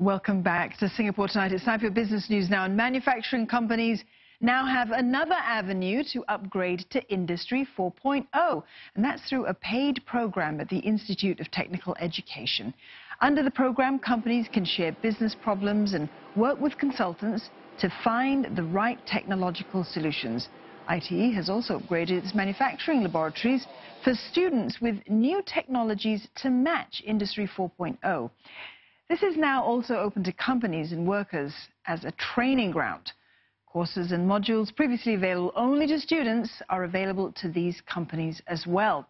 Welcome back to Singapore Tonight. It's time for business news now. And manufacturing companies now have another avenue to upgrade to Industry 4.0. And that's through a paid program at the Institute of Technical Education. Under the program, companies can share business problems and work with consultants to find the right technological solutions. ITE has also upgraded its manufacturing laboratories for students with new technologies to match Industry 4.0. This is now also open to companies and workers as a training ground. Courses and modules previously available only to students are available to these companies as well.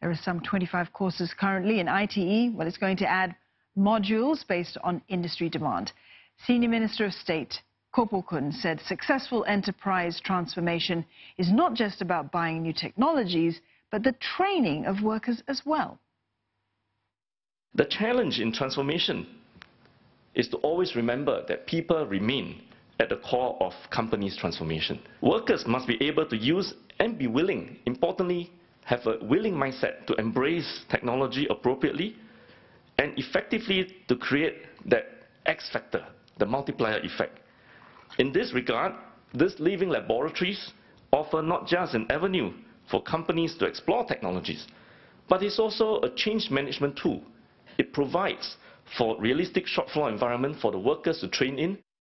There are some 25 courses currently in ITE. Well, it's going to add modules based on industry demand. Senior Minister of State Kopokun said successful enterprise transformation is not just about buying new technologies, but the training of workers as well. The challenge in transformation is to always remember that people remain at the core of companies' transformation. Workers must be able to use and be willing, importantly, have a willing mindset to embrace technology appropriately and effectively to create that X factor, the multiplier effect. In this regard, these living laboratories offer not just an avenue for companies to explore technologies, but it's also a change management tool. It provides for realistic shop floor environment for the workers to train in.